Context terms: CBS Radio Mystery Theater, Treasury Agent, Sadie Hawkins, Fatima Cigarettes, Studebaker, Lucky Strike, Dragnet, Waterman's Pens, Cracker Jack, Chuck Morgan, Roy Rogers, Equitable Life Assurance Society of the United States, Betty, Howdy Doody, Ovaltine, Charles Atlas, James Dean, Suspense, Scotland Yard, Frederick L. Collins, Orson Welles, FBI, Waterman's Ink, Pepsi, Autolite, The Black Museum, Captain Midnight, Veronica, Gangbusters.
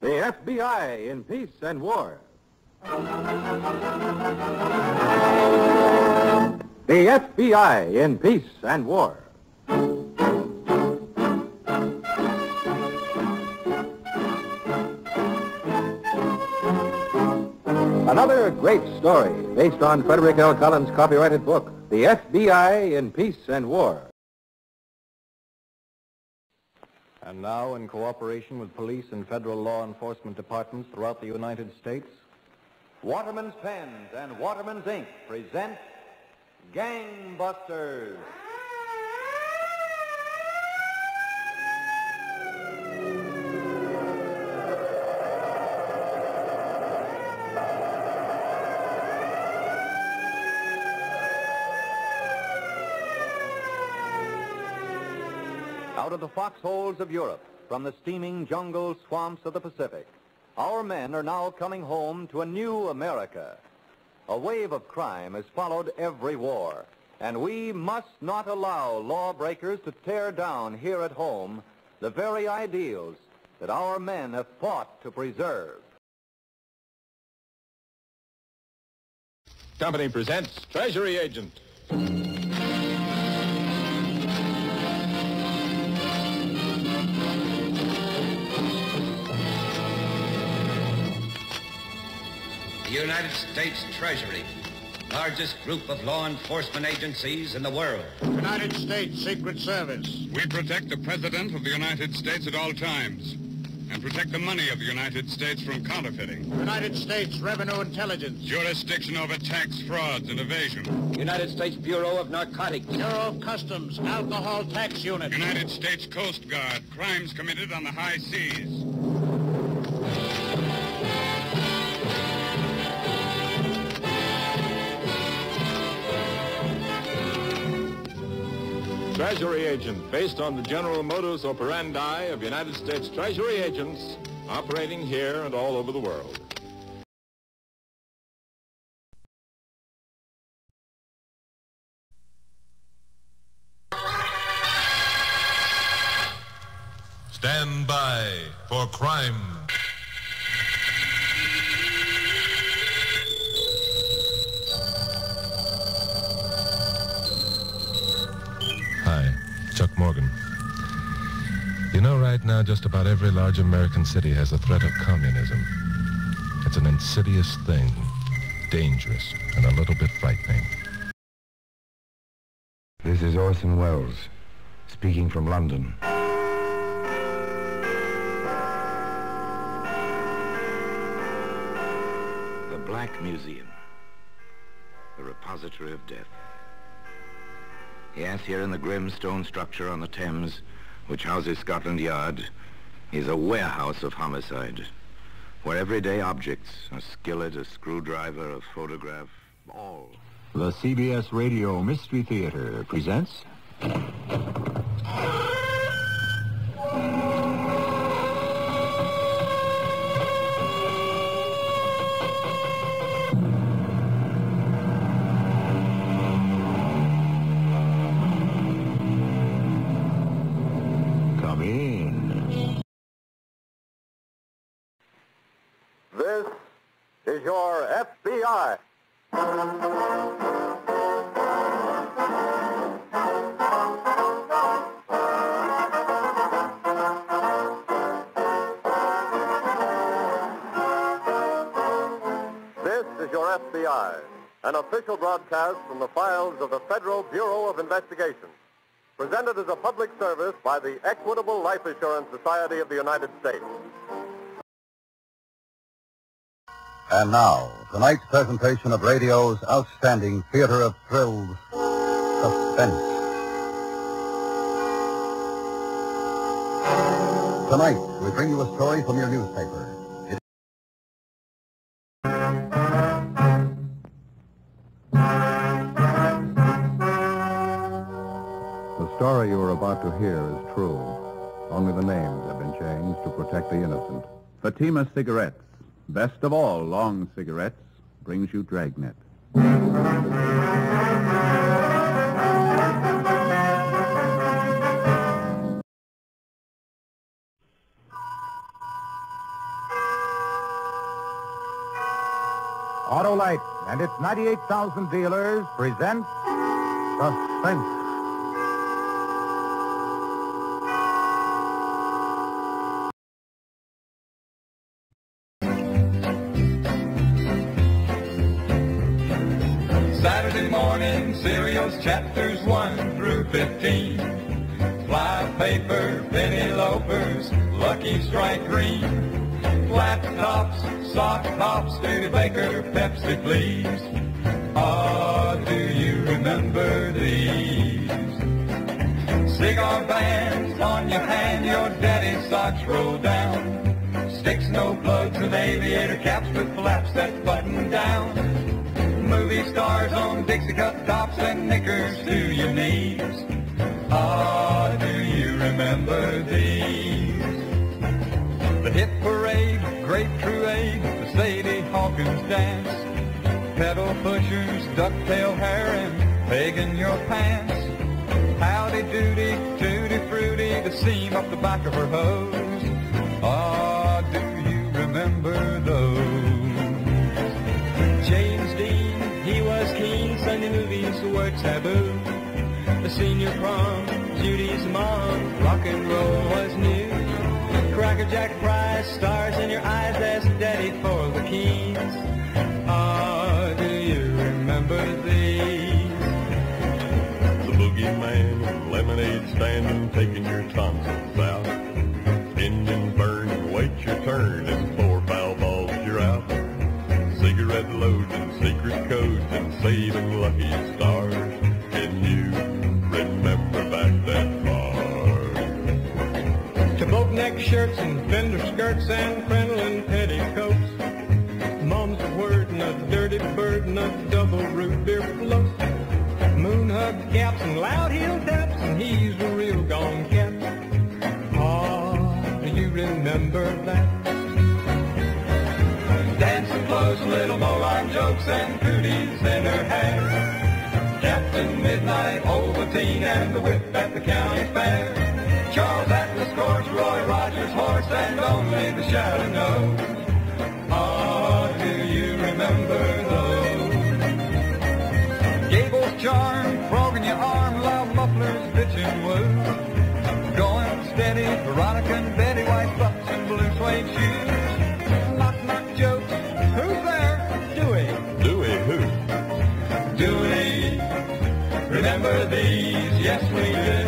The FBI in Peace and War. The FBI in Peace and War. Another great story based on Frederick L. Collins' copyrighted book, The FBI in Peace and War. And now, in cooperation with police and federal law enforcement departments throughout the United States, Waterman's Pens and Waterman's Ink present Gangbusters. Out of the foxholes of Europe, from the steaming jungle swamps of the Pacific, our men are now coming home to a new America. A wave of crime has followed every war, and we must not allow lawbreakers to tear down here at home the very ideals that our men have fought to preserve. Company presents Treasury Agent. The United States Treasury, largest group of law enforcement agencies in the world. United States Secret Service. We protect the President of the United States at all times and protect the money of the United States from counterfeiting. United States Revenue Intelligence. Jurisdiction over tax frauds and evasion. United States Bureau of Narcotics. Bureau of Customs, Alcohol Tax Unit. United States Coast Guard, crimes committed on the high seas. Treasury Agent, based on the general modus operandi of United States Treasury agents operating here and all over the world. Stand by for crime. Chuck Morgan. You know, right now, just about every large American city has the threat of communism. It's an insidious thing, dangerous, and a little bit frightening. This is Orson Welles, speaking from London. The Black Museum, the repository of death. Yes, here in the grim stone structure on the Thames, which houses Scotland Yard, is a warehouse of homicide, where everyday objects, a skillet, a screwdriver, a photograph, all. The CBS Radio Mystery Theater presents... This is your FBI. This is your FBI, an official broadcast from the files of the Federal Bureau of Investigation, presented as a public service by the Equitable Life Assurance Society of the United States. And now, tonight's presentation of radio's outstanding theater of thrills, Suspense. Tonight, we bring you a story from your newspaper. The story you are about to hear is true. Only the names have been changed to protect the innocent. Fatima Cigarettes. Best of all, long cigarettes, brings you Dragnet. Autolite and its 98,000 dealers present Suspense. Saturday morning serials, chapters 1 through 15. Fly paper, penny loafers, Lucky Strike green. Flat tops, sock tops, Studebaker, Pepsi, please. Oh, do you remember these? Cigar bands on your hand, your daddy's socks roll down. Sticks, no plugs, and aviator caps with flaps that button down. Movie stars on Dixie Cup tops and knickers to your knees. Oh, do you remember these? The hit parade, great truade, the Sadie Hawkins dance, pedal pushers, ducktail hair, and pegging your pants. Howdy Doody, Tutti Frutti, the seam up the back of her hose. Ah, do you remember those? James Dean, he was keen, Sunday movies were taboo. The senior prom, Judy's mom, rock and roll was new. Cracker Jack prize, stars in your eyes, ask Daddy for the keys. Ah, do you remember these? The boogeyman, lemonade stand, taking your tonsils out. Engine burn, wait your turn, and 4 foul balls you're out. Cigarette loads and secret codes and saving lucky stars. Can you remember back then? Neck shirts and fender skirts and crinoline petticoats. Mom's a word and a dirty bird and a double root beer float. Moon hug caps and loud heel taps and he's a real gone cat. Ah, do you remember that? Dancing close, little Moline jokes and cooties in her hair. Captain Midnight, Ovaltine, and the whip at the county fair. Charles Atlas Gorge, Roy Rogers' horse, and only the shadow knows. Oh, do you remember those? Gable's charm, frog in your arm, loud mufflers, bitchin' woo. Going steady, Veronica and Betty, white bucks and blue suede shoes. Knock, knock jokes, who's there? Dewey. Dewey who? Dewey, remember these, yes we do.